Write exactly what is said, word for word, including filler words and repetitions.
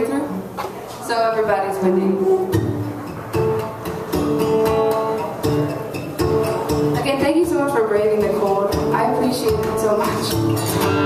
way through, so everybody's winning. Again, thank you so much for braving the cold. I appreciate it so much.